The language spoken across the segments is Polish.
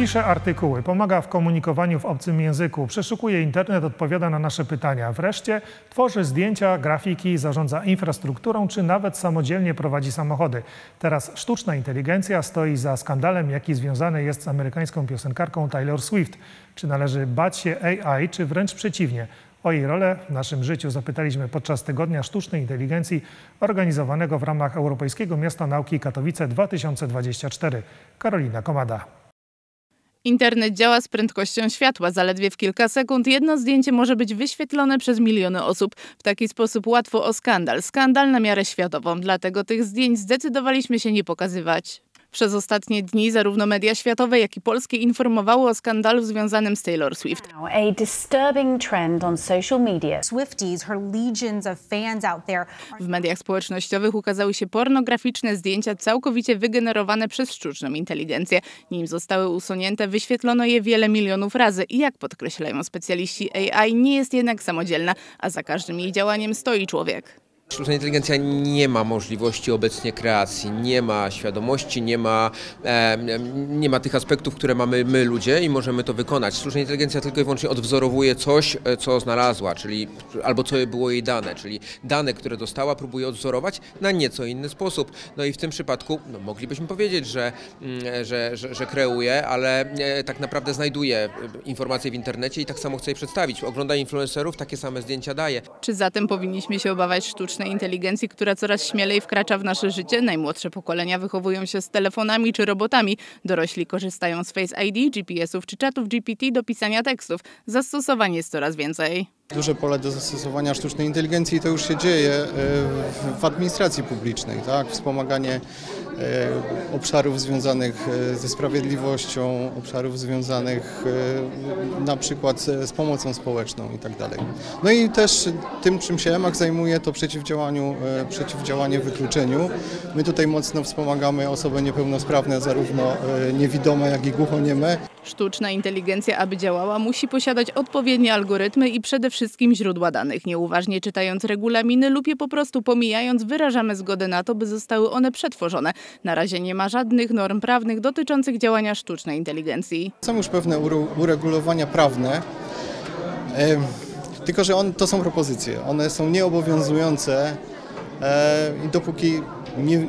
Pisze artykuły, pomaga w komunikowaniu w obcym języku, przeszukuje internet, odpowiada na nasze pytania. Wreszcie tworzy zdjęcia, grafiki, zarządza infrastrukturą, czy nawet samodzielnie prowadzi samochody. Teraz sztuczna inteligencja stoi za skandalem, jaki związany jest z amerykańską piosenkarką Taylor Swift. Czy należy bać się AI, czy wręcz przeciwnie? O jej rolę w naszym życiu zapytaliśmy podczas Tygodnia Sztucznej Inteligencji organizowanego w ramach Europejskiego Miasta Nauki Katowice 2024. Karolina Komada. Internet działa z prędkością światła. Zaledwie w kilka sekund jedno zdjęcie może być wyświetlone przez miliony osób. W taki sposób łatwo o skandal. Skandal na miarę światową. Dlatego tych zdjęć zdecydowaliśmy się nie pokazywać. Przez ostatnie dni zarówno media światowe, jak i polskie informowały o skandalu związanym z Taylor Swift. W mediach społecznościowych ukazały się pornograficzne zdjęcia całkowicie wygenerowane przez sztuczną inteligencję. Nim zostały usunięte, wyświetlono je wiele milionów razy i, jak podkreślają specjaliści, AI nie jest jednak samodzielna, a za każdym jej działaniem stoi człowiek. Sztuczna inteligencja nie ma możliwości obecnie kreacji, nie ma świadomości, nie ma tych aspektów, które mamy my ludzie i możemy to wykonać. Sztuczna inteligencja tylko i wyłącznie odwzorowuje coś, co znalazła, czyli albo co było jej dane, czyli dane, które dostała, próbuje odwzorować na nieco inny sposób. No i w tym przypadku moglibyśmy powiedzieć, że kreuje, ale tak naprawdę znajduje informacje w internecie i tak samo chce je przedstawić. Ogląda influencerów, takie same zdjęcia daje. Czy zatem powinniśmy się obawiać sztucznej inteligencji, która coraz śmielej wkracza w nasze życie? Najmłodsze pokolenia wychowują się z telefonami czy robotami. Dorośli korzystają z Face ID, GPS-ów czy czatów GPT do pisania tekstów. Zastosowań jest coraz więcej. Duże pole do zastosowania sztucznej inteligencji to już się dzieje w administracji publicznej, tak? Wspomaganie obszarów związanych ze sprawiedliwością, obszarów związanych na przykład z pomocą społeczną i tak dalej. No i też tym, czym się EMAG zajmuje, to przeciwdziałanie wykluczeniu. My tutaj mocno wspomagamy osoby niepełnosprawne, zarówno niewidome, jak i głuchonieme. Sztuczna inteligencja, aby działała, musi posiadać odpowiednie algorytmy i przede wszystkim źródła danych. Nieuważnie czytając regulaminy lub je po prostu pomijając, wyrażamy zgodę na to, by zostały one przetworzone. Na razie nie ma żadnych norm prawnych dotyczących działania sztucznej inteligencji. Są już pewne uregulowania prawne, tylko że to są propozycje. One są nieobowiązujące i dopóki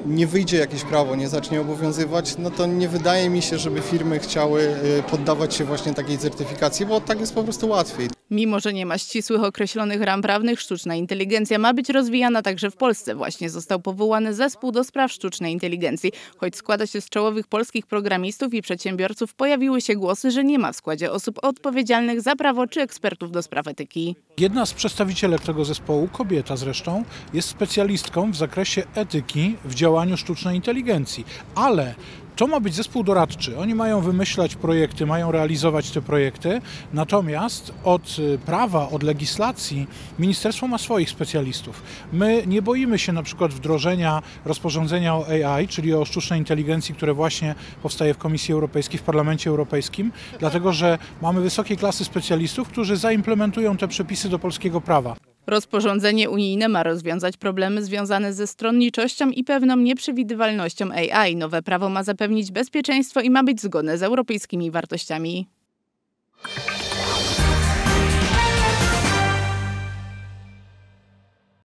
nie wyjdzie jakieś prawo, nie zacznie obowiązywać, no to nie wydaje mi się, żeby firmy chciały poddawać się właśnie takiej certyfikacji, bo tak jest po prostu łatwiej. Mimo że nie ma ścisłych, określonych ram prawnych, sztuczna inteligencja ma być rozwijana także w Polsce. Właśnie został powołany zespół do spraw sztucznej inteligencji. Choć składa się z czołowych polskich programistów i przedsiębiorców, pojawiły się głosy, że nie ma w składzie osób odpowiedzialnych za prawo czy ekspertów do spraw etyki. Jedna z przedstawicielek tego zespołu, kobieta zresztą, jest specjalistką w zakresie etyki w działaniu sztucznej inteligencji, ale to ma być zespół doradczy. Oni mają wymyślać projekty, mają realizować te projekty, natomiast od prawa, od legislacji ministerstwo ma swoich specjalistów. My nie boimy się na przykład wdrożenia rozporządzenia o AI, czyli o sztucznej inteligencji, które właśnie powstaje w Komisji Europejskiej, w Parlamencie Europejskim, dlatego że mamy wysokiej klasy specjalistów, którzy zaimplementują te przepisy do polskiego prawa. Rozporządzenie unijne ma rozwiązać problemy związane ze stronniczością i pewną nieprzewidywalnością AI. Nowe prawo ma zapewnić bezpieczeństwo i ma być zgodne z europejskimi wartościami.